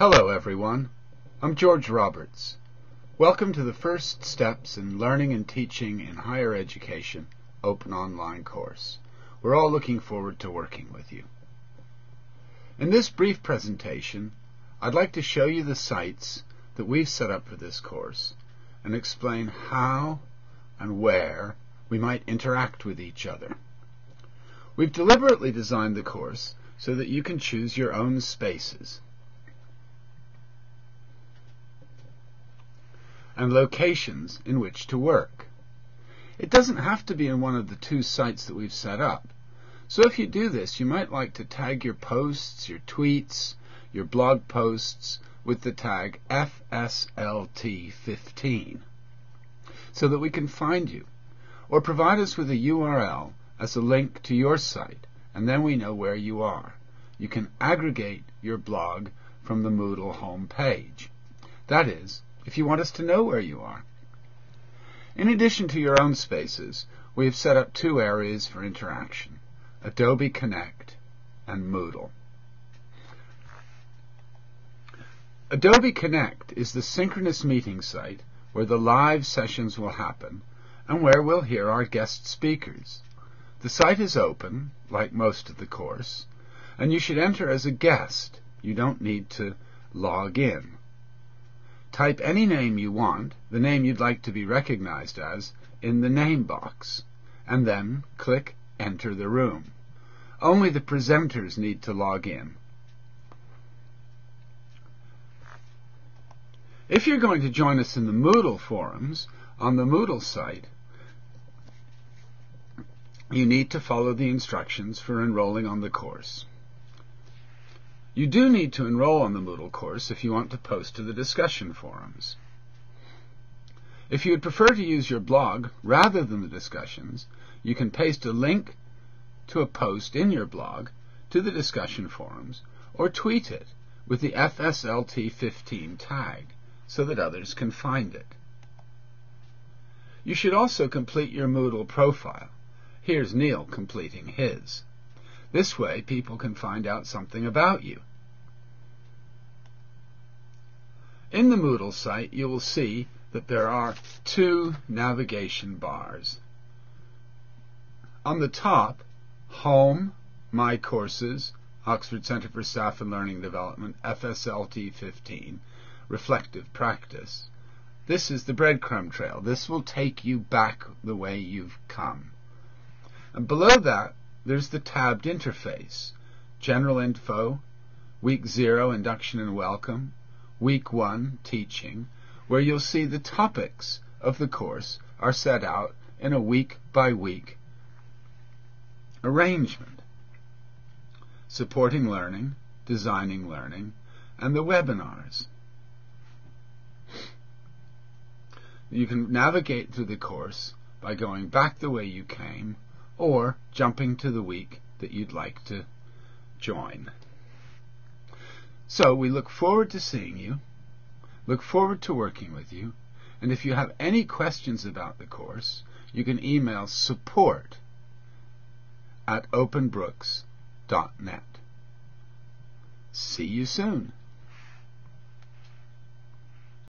Hello everyone, I'm George Roberts. Welcome to the First Steps in Learning and Teaching in Higher Education Open Online course. We're all looking forward to working with you. In this brief presentation, I'd like to show you the sites that we've set up for this course and explain how and where we might interact with each other. We've deliberately designed the course so that you can choose your own spaces and locations in which to work. It doesn't have to be in one of the two sites that we've set up. So if you do this, you might like to tag your posts, your tweets, your blog posts with the tag FSLT15 so that we can find you, or provide us with a URL as a link to your site, and then we know where you are. You can aggregate your blog from the Moodle homepage. That is, if you want us to know where you are. In addition to your own spaces, we have set up two areas for interaction, Adobe Connect and Moodle. Adobe Connect is the synchronous meeting site where the live sessions will happen and where we'll hear our guest speakers. The site is open, like most of the course, and you should enter as a guest. You don't need to log in. Type any name you want, the name you'd like to be recognized as, in the name box, and then click Enter the Room. Only the presenters need to log in. If you're going to join us in the Moodle forums on the Moodle site, you need to follow the instructions for enrolling on the course. You do need to enroll on the Moodle course if you want to post to the discussion forums. If you would prefer to use your blog rather than the discussions, you can paste a link to a post in your blog to the discussion forums or tweet it with the FSLT15 tag so that others can find it. You should also complete your Moodle profile. Here's Neil completing his. This way, people can find out something about you. In the Moodle site, you will see that there are two navigation bars. On the top, Home, My Courses, Oxford Centre for Staff and Learning Development, FSLT15, Reflective Practice. This is the breadcrumb trail. This will take you back the way you've come. And below that, there's the tabbed interface, General Info, Week 0, Induction and Welcome, Week 1, Teaching, where you'll see the topics of the course are set out in a week-by-week arrangement. Supporting Learning, Designing Learning, and the webinars. You can navigate through the course by going back the way you came, or jumping to the week that you'd like to join. So we look forward to seeing you, look forward to working with you, and if you have any questions about the course, you can email support@openbrooks.net. See you soon.